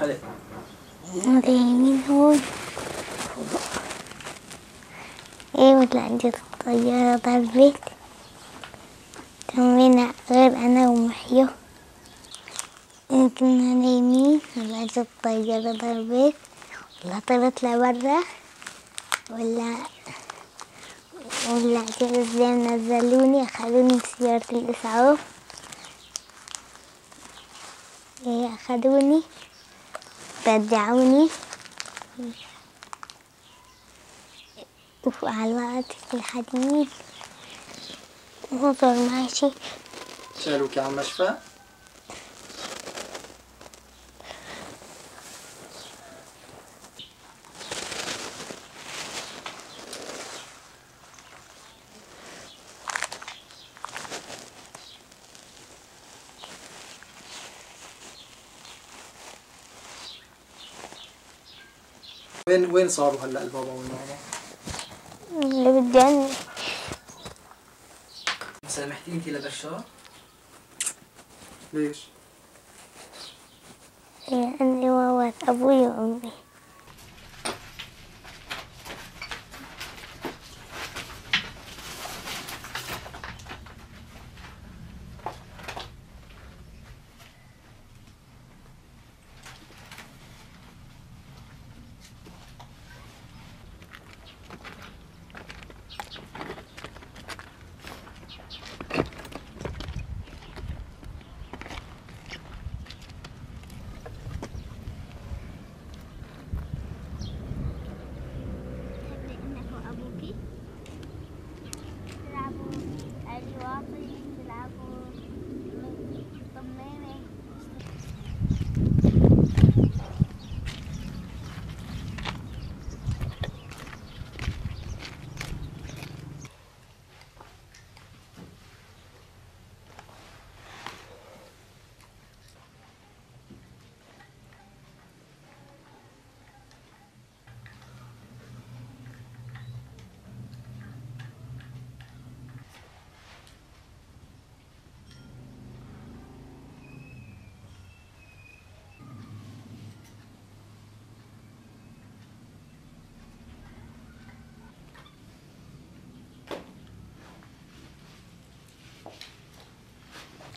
خلي هذا يمين هون. ايه مثل عندي طيارة بقى البيت تمرين غير انا ومحيو. يمكن هنا يمين عندي الطيارة بقى البيت ولا طلعت لبرا ولا عشان ازاي نزلوني اخدوني في سيارة الاسعاف. ايه اخدوني بدعوني وعلقت في الحديد وفضل ماشي. شالوكي على المشفى؟ وين صاروا هلا البابا والماما؟ اللي بدي عني. سامحتي انتي لبشار؟ ليش؟ لأني ووات أبوي وأمي.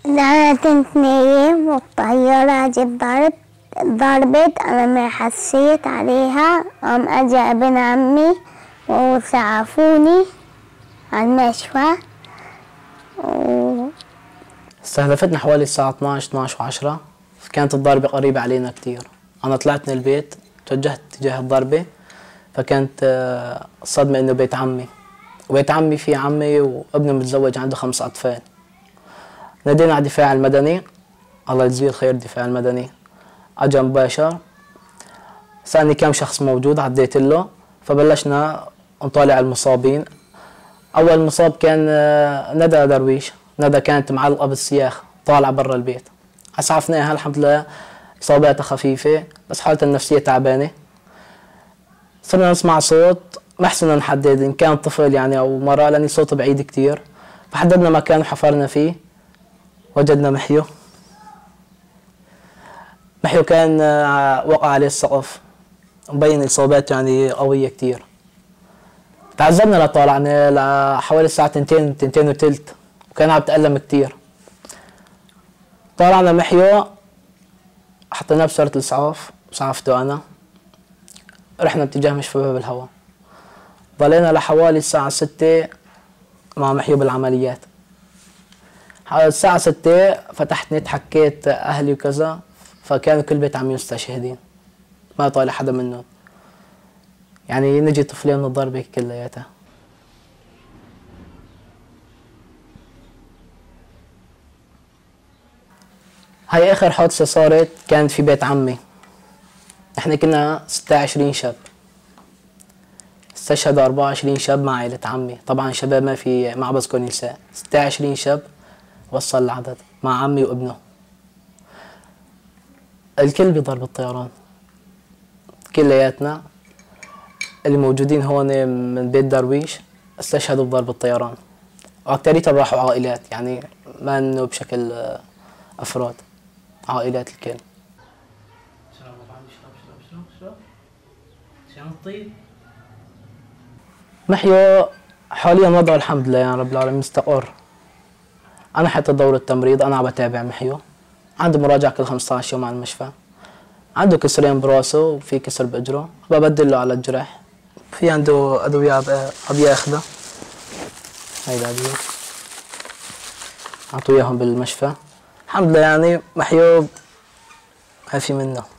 أنا كنت نايم والطيارة جت ضربت. أنا ما حسيت عليها. قام أجي ابن عمي وسعفوني على المشفى. استهدفتنا حوالي الساعة 12:10. كانت الضربة قريبة علينا كتير. أنا طلعت من البيت توجهت تجاه الضربة، فكانت الصدمة إنه بيت عمي. وبيت عمي فيه عمي وابنه متزوج عنده 5 أطفال. نادينا على الدفاع المدني، الله يجزيه الخير الدفاع المدني، اجا مباشر سألني كم شخص موجود، عديت له، فبلشنا نطالع المصابين. أول مصاب كان ندى درويش. ندى كانت معلقة بالسياخ طالعة برا البيت، أسعفناها الحمد لله، إصاباتها خفيفة بس حالتها النفسية تعبانة. صرنا نسمع صوت، ما حسنا نحدد إن كان طفل يعني أو مرأة لأن صوته بعيد كتير، فحددنا مكان وحفرنا فيه. وجدنا محيو كان وقع عليه السقف، مبين اصابات يعني قويه كتير. تعذبنا لطالعنا لحوالي الساعه 2:00 2:30 وكان عم بتألم كتير. طالعنا محيو حطيناه بسيارة الاسعاف، اسعفته انا، رحنا باتجاه مشفى باب الهوى. ضلينا لحوالي الساعه 6 مع محيو بالعمليات. حوالي الساعة 6 فتحت نت، حكيت أهلي وكذا، فكانوا كل بيت عم يستشهدين، ما طالع حدا منهم، يعني نجي طفلين من الضربة كلياتها. هاي آخر حادثة صارت كانت في بيت عمي. نحن كنا 26 شاب، استشهد 24 شاب مع عائلة عمي. طبعا شباب ما في معبزكم نساء. 26 شاب وصل العدد مع عمي وابنه. الكل بضرب الطيران كلياتنا اللي موجودين هون من بيت درويش استشهدوا بضرب الطيران، واكثريتهم راحوا عائلات، يعني ما انه بشكل افراد، عائلات الكل. اشرب شنطي. محيو حاليا وضعه الحمد لله يعني رب العالمين مستقر. انا حتى دورة التمريض انا عم بتابع محيو، عنده مراجعة كل 15 يوم على المشفى. عنده كسرين براسه وفي كسر باجره، ببدل له على الجرح. في عنده ادوية ابي ياخذها، هاي الادوية اعطوا اياهم بالمشفى. الحمد لله يعني محيو عافي منه.